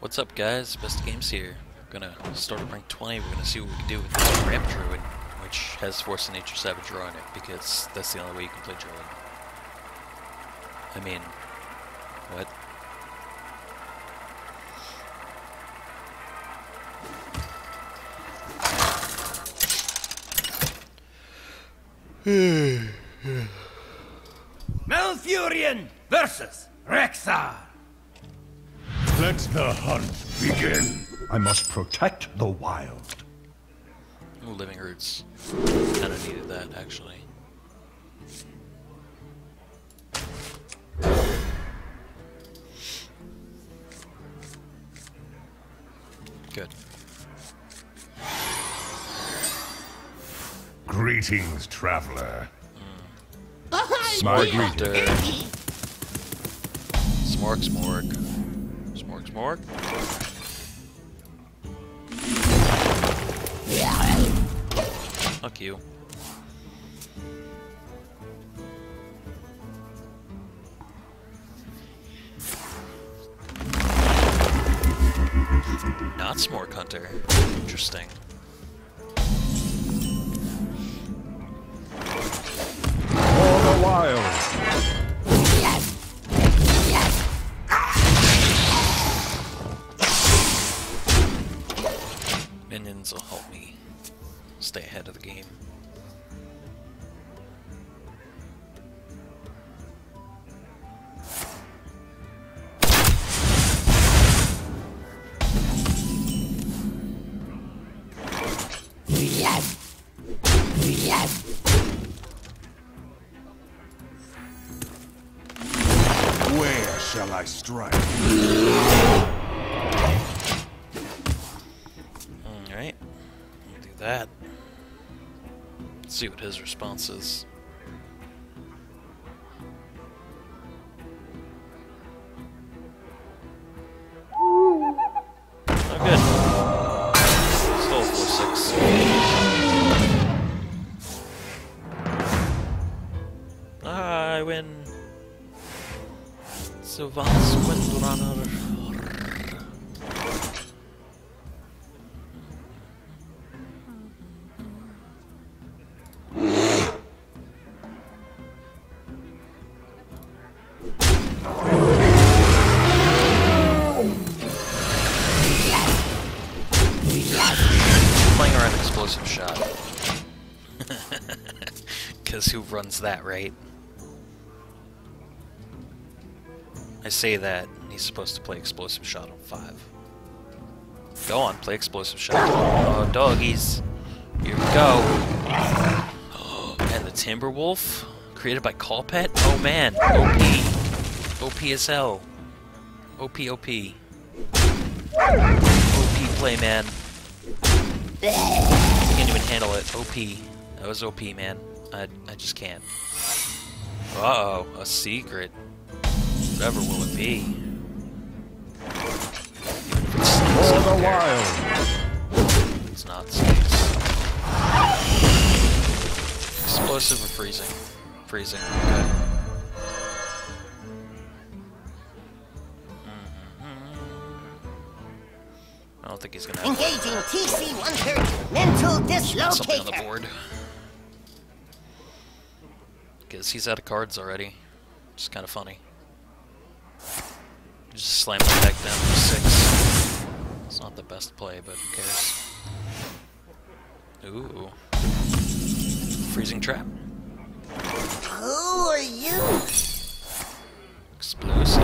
What's up, guys? Best of Games here. We're gonna start at rank 20. We're gonna see what we can do with this ramp druid, which has Force of Nature Savage Roar on it, because that's the only way you can play druid. I mean, what? Malfurion versus Rexxar. Let the hunt begin. I must protect the wild. Ooh, living roots. Kinda needed that, actually. Good. Greetings, traveler. My greetings. Smork. Fuck you. Not Smork Hunter. Interesting. For the wild. Minions will help me stay ahead of the game. Where shall I strike? That. Let's see what his response is. Oh, good. Still 4-6. I win. So vast wind runner. Who runs that, right? I say that, and he's supposed to play Explosive Shot on 5. Go on, play Explosive Shot. Oh, doggies. Here we go. And the Timberwolf, created by Callpet? Oh man, OP. OP as hell. OP. OP play, man. I can't even handle it. OP. That was OP, man. I just can't. Uh-oh, a secret. Whatever will it be? For the wild. It's not snakes. Explosive or freezing? Freezing, okay. I don't think he's gonna have engaging TC-130 Mental Dislocator. Something on the board. Because he's out of cards already. Which is kind of funny. Just slam it back down for 6. It's not the best play, but who cares? Ooh. Freezing Trap. Who are you? Explosive.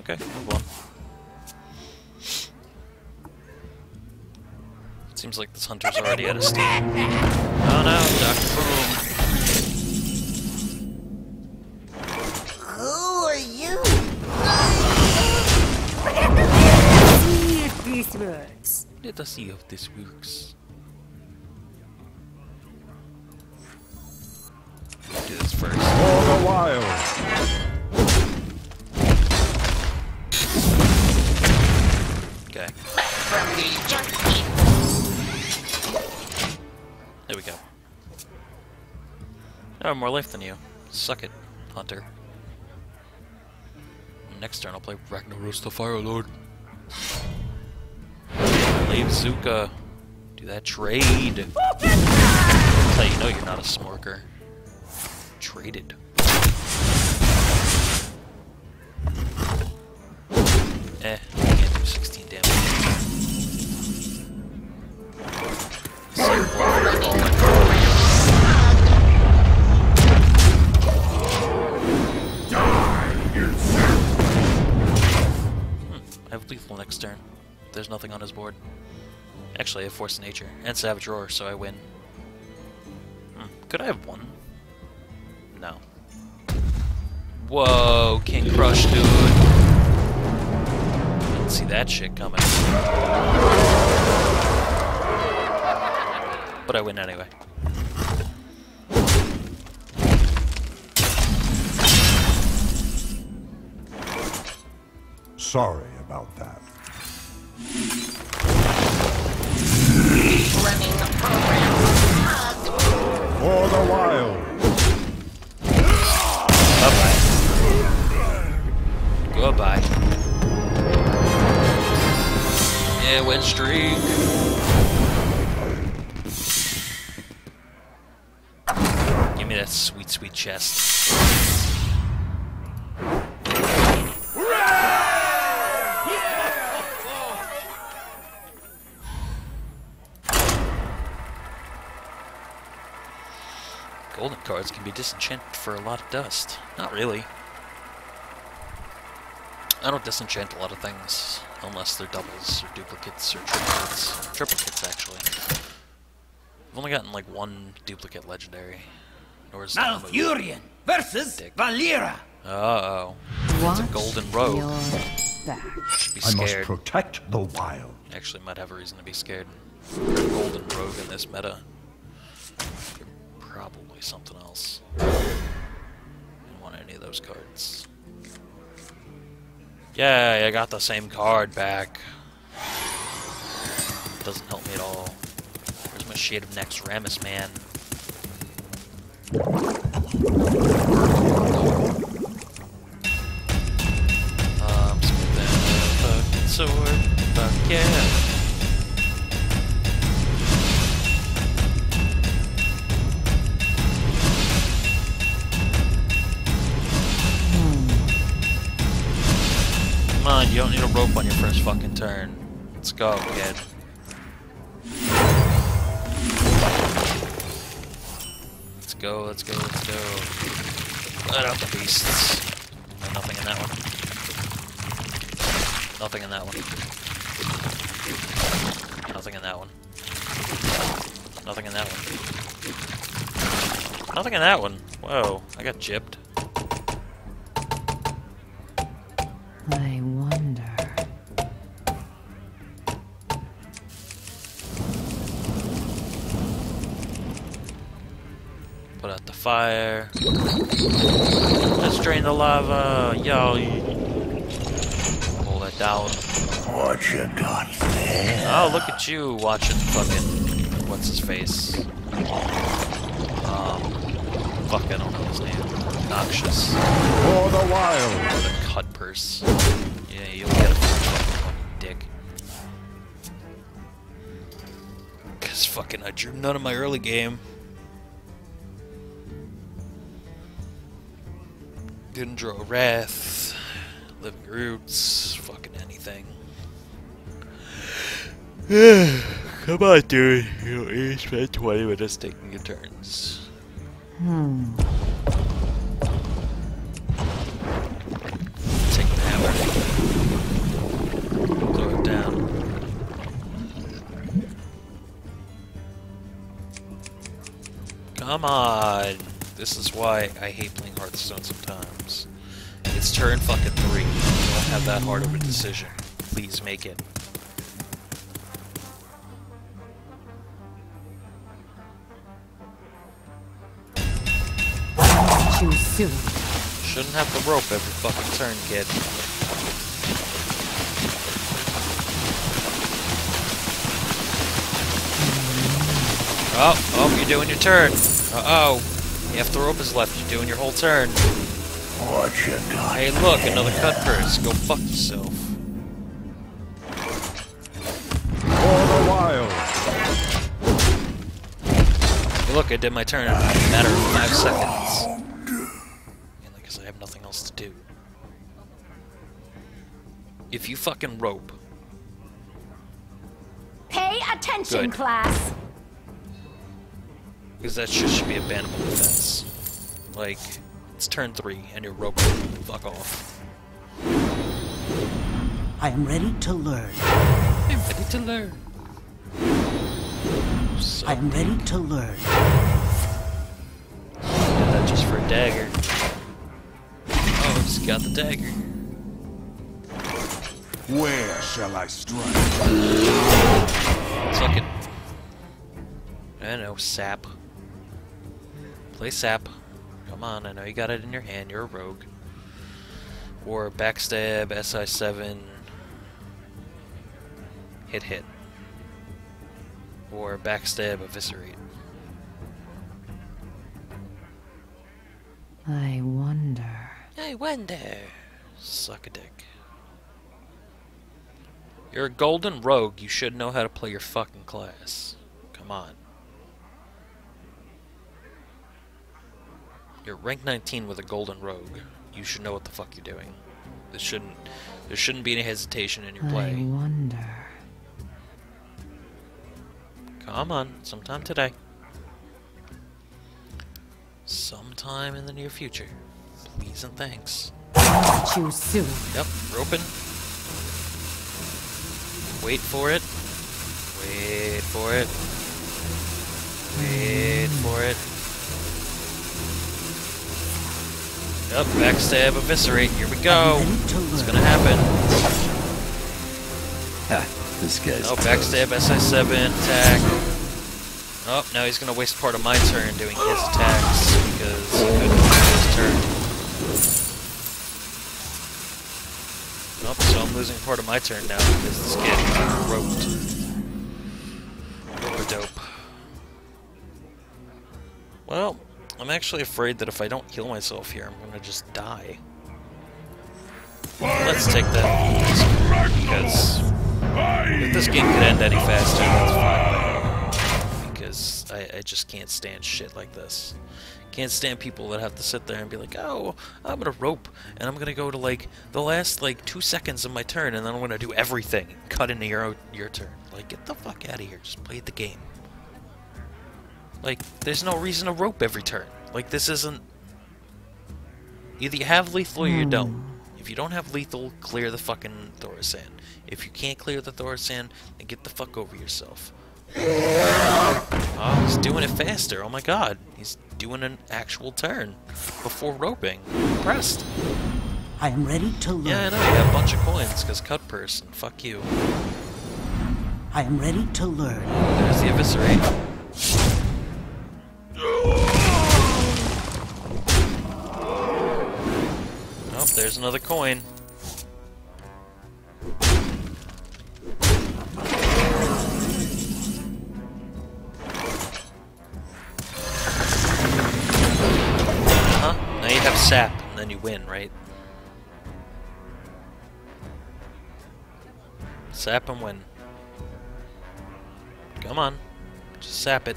Okay, move on. Seems like this hunter's already out of steam. Oh no, Dr. Boom. Who are you? Let us see if this works. Do this first. All the while. Okay. From the junkie. There we go. I have more life than you. Suck it, Hunter. Next turn I'll play Ragnaros the Fire Lord. Play Zuka. Do that trade. Play, you know you're not a smorker. Traded. Eh, I can't do 16 damage. I have lethal next turn. There's nothing on his board. Actually, I have Force of Nature and Savage Roar, so I win. Could I have won? No. Whoa, King Crush, dude. See that shit coming. But I win anyway. Sorry about that. Running the program. For the wild. Bye-bye. Goodbye. Yeah, win streak. Give me that sweet, sweet chest. Yeah! Golden cards can be disenchanted for a lot of dust. Not really. I don't disenchant a lot of things, unless they're doubles, or duplicates, or triplicates. Triplicates, actually. I've only gotten, like, one duplicate legendary. Malfurion versus Valeera! Uh-oh. It's a golden rogue. Should be scared. I must protect the wild. Actually, might have a reason to be scared. Golden rogue in this meta. Probably something else. I don't want any of those cards. Yay, I got the same card back. Doesn't help me at all. Where's my shade of Nexramus, man? Spin that fucking sword. Fuck yeah. Come on, you don't need a rope on your first fucking turn. Let's go, kid. Let's go, let's go, let's go. Let out the beasts. Nothing in that one. Nothing in that one. Nothing in that one. Nothing in that one. Nothing in that one. Whoa, I got gypped. I wonder. Put out the fire. Let's drain the lava. Yo. Pull that down. What you got there? Oh, look at you watching fucking. What's his face? Fuck, I don't know his name. Noxious. For the wild. Cut purse. Yeah, you'll get a fucking dick. Cause fucking I drew none of my early game. Didn't draw Wrath, Living Roots, fucking anything. Come on, dude. You spent 20 minutes taking your turns. Come on! This is why I hate playing Hearthstone sometimes. It's turn fucking 3. You don't have that hard of a decision. Please make it. Too soon. Shouldn't have the rope every fucking turn, kid. Oh, you're doing your turn. Uh-oh. You have to rope is left, you're doing your whole turn. What you got? Hey look, another cut first. Go fuck yourself. Hey, look, I did my turn in a matter of 5 seconds. And because I have nothing else to do. If you fucking rope. Pay attention, good. Class. Because that shit should be a bannable offense. Like, it's turn 3 and you're roping. Fuck off. I am ready to learn. I'm ready to learn. So I am ready to learn. Did that just for a dagger. Oh, it's got the dagger. Where shall I strike? Suck it. I know, Sap. Play Sap. Come on, I know you got it in your hand. You're a rogue. Or Backstab, SI7. Hit, hit. Or Backstab, Eviscerate. I wonder. I wonder. Suck a dick. You're a golden rogue. You should know how to play your fucking class. Come on. You're rank 19 with a golden rogue. You should know what the fuck you're doing. There shouldn't be any hesitation in your play. I wonder. Come on, sometime today. Sometime in the near future. Please and thanks. I'll get you soon. Yep, roping. Wait for it. Wait for it. Wait for it. Yep, backstab, eviscerate. Here we go. It's gonna happen. Ha, this guy's. Oh, backstab, SI7, attack. Oh, now he's gonna waste part of my turn doing his attacks because he couldn't do his turn. Nope, so I'm losing part of my turn now because this kid got roped. Rope-a-dope. Well. I'm actually afraid that if I don't heal myself here, I'm gonna just die. Let's take that because if this game could end any faster, that's fine. Because I just can't stand shit like this. Can't stand people that have to sit there and be like, oh, I'm gonna rope, and I'm gonna go to like the last like 2 seconds of my turn, and then I'm gonna do everything, cut into your turn. Like, get the fuck out of here. Just play the game. Like, there's no reason to rope every turn. Like, this isn't... Either you have lethal or you don't. If you don't have lethal, clear the fucking Thoracin. If you can't clear the Thoracin, then get the fuck over yourself. Oh, he's doing it faster. Oh my god. He's doing an actual turn before roping. Impressed. I am ready to learn. Yeah, I know. You have a bunch of coins, because cut person. Fuck you. I am ready to learn. Oh, there's the eviscerate. Oh, there's another coin. Huh? Now you have sap, and then you win, right? Sap and win. Come on. Just sap it.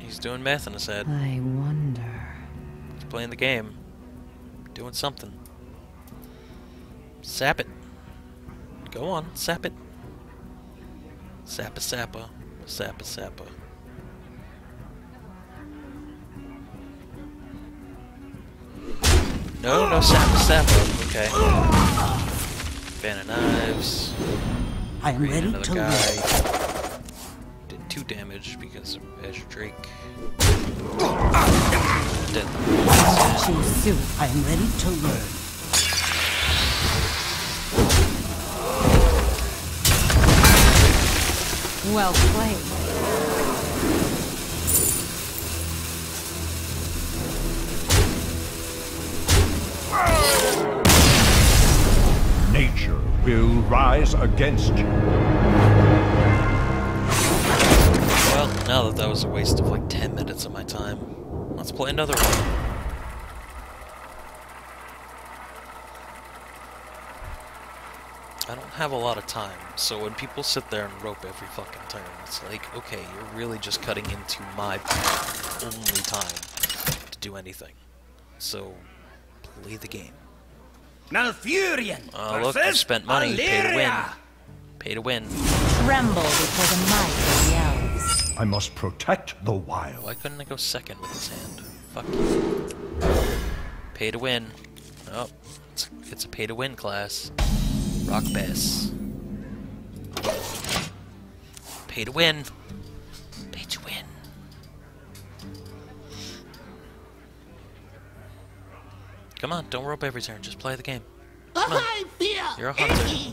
He's doing math in his head. I wonder. He's playing the game. Doing something. Sap it. Go on, sap it. Sappa sappa. Sappa sappa. No, no sappa sappa. Okay. Fan of knives. I am ready to guy. Damage because of Ash Drake. Dead. I am ready to learn. Well played. nature will rise against you. Well, now that was a waste of like 10 minutes of my time, let's play another one. I don't have a lot of time, so when people sit there and rope every fucking turn, it's like, okay, you're really just cutting into my only time to do anything. So, play the game. Malfurion! Oh, look, I spent money. Pay to win. Pay to win. Tremble before the might of the elves. I must protect the wild. Why couldn't I go second with his hand? Fuck you. Pay to win. Oh, it's a pay to win class. Rock bass. Pay to win. Pay to win. Come on, don't rope every turn. Just play the game. Come on. You're a hunter.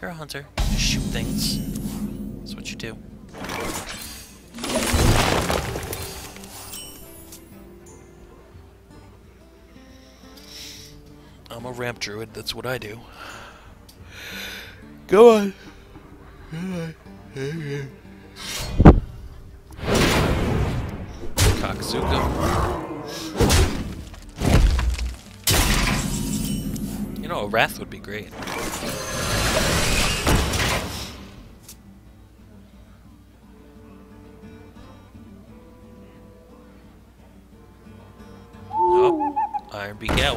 You're a hunter. Just shoot things. That's what you do. I'm a ramp druid. That's what I do. Go on. Cocksuka. You know, a wrath would be great. Oh, Iron Beak Owl.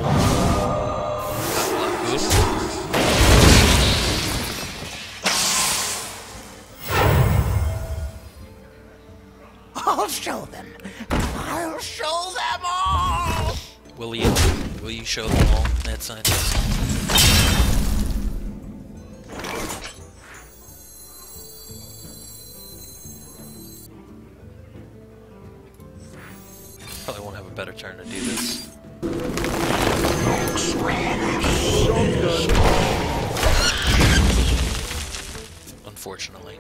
Show them. I'll show them all. Will you show them all, Mad Scientist? Probably won't have a better turn to do this. Unfortunately.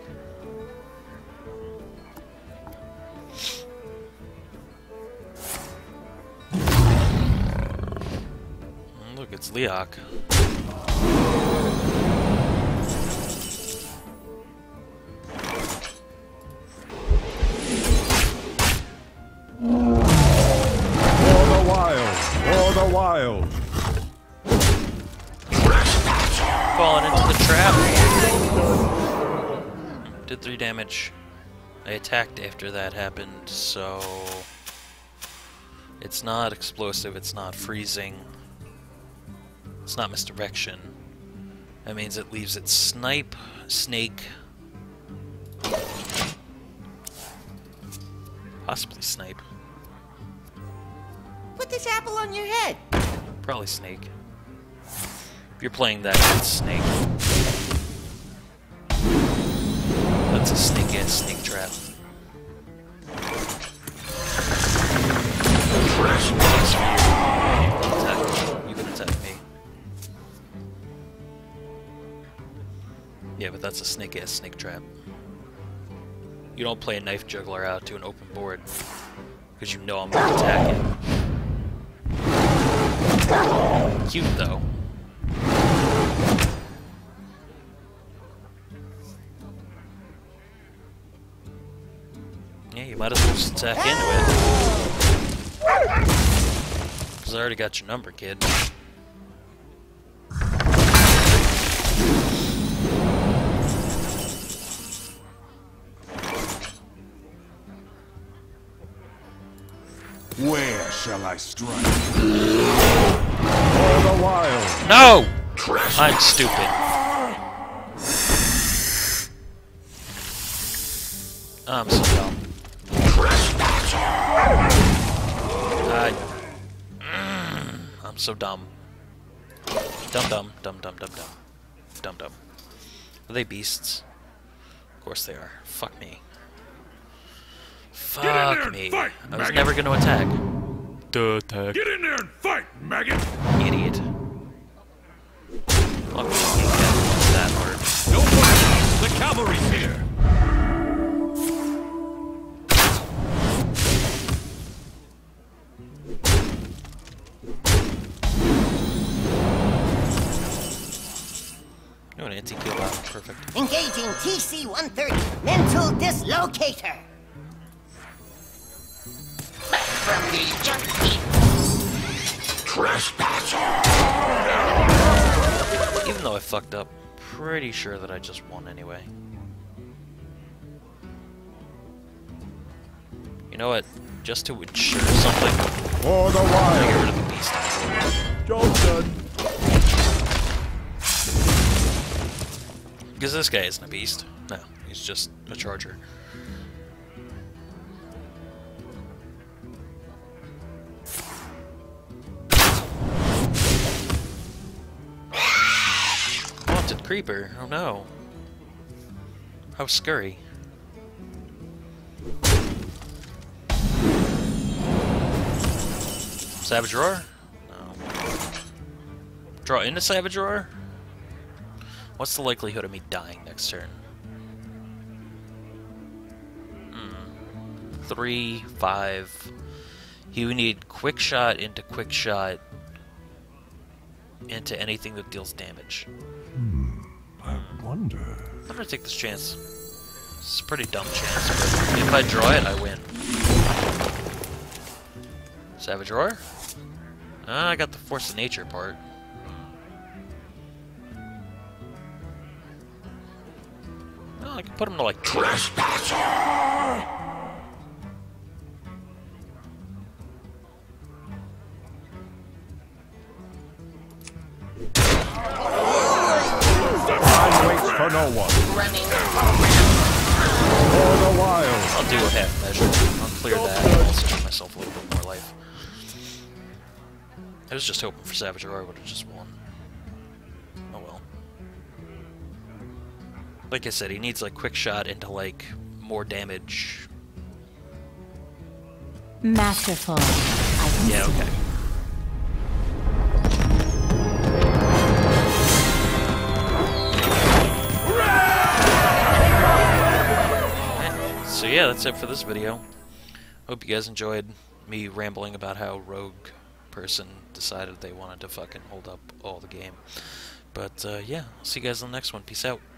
It's Leok. For the wild, falling into the trap. Did 3 damage. I attacked after that happened, so it's not explosive. It's not freezing. It's not misdirection. That means it leaves it snipe, snake, possibly snipe. Put this apple on your head. Probably snake. If you're playing that, it's snake. That's a snake-ass snake trap. Yeah, but that's a snake-ass snake trap. You don't play a knife juggler out to an open board, because you know I'm going to attack it. Cute, though. Yeah, you might as well just attack into it. Because I already got your number, kid. Where shall I strike? For the wild. No! Trespasser. I'm stupid. I'm so dumb. I'm so dumb. Dumb, dumb, dumb, dumb, dumb, dumb. Dumb, dumb. Are they beasts? Of course they are. Fuck me. Fuck me. Fight, I was never going to attack. Get in there and fight, maggot! Idiot. Fuck me, that word. No problem. The cavalry's here! Oh, an anti-kill bot. Perfect. Engaging TC-130, Mental Dislocator. Back from the junkie. Trespasser. Even though I fucked up, pretty sure that I just won anyway. You know what? Just to ensure something, for the wild. Get rid of the beast. Johnson. Because this guy isn't a beast. No, he's just a charger. Haunted Creeper. Oh no. How scurry. Savage Roar? No. Draw into Savage Roar? What's the likelihood of me dying next turn? 3, 5. He would need Quick Shot into anything that deals damage. I wonder. I'm gonna take this chance. It's a pretty dumb chance, but if I draw it, I win. Savage Roar? I got the Force of Nature part. Oh, I can put him to like Trespasser. Time waits for no one. Running for the wild. I'll do a half measure. I'll clear that. I'll also give myself a little bit more life. I was just hoping for Savage Roar would have just won. Oh well. Like I said, he needs like Quick Shot into like more damage. Masterful. Yeah, okay. So yeah, that's it for this video. Hope you guys enjoyed me rambling about how Rogue person decided they wanted to fucking hold up all the game. But yeah, I'll see you guys in the next one. Peace out.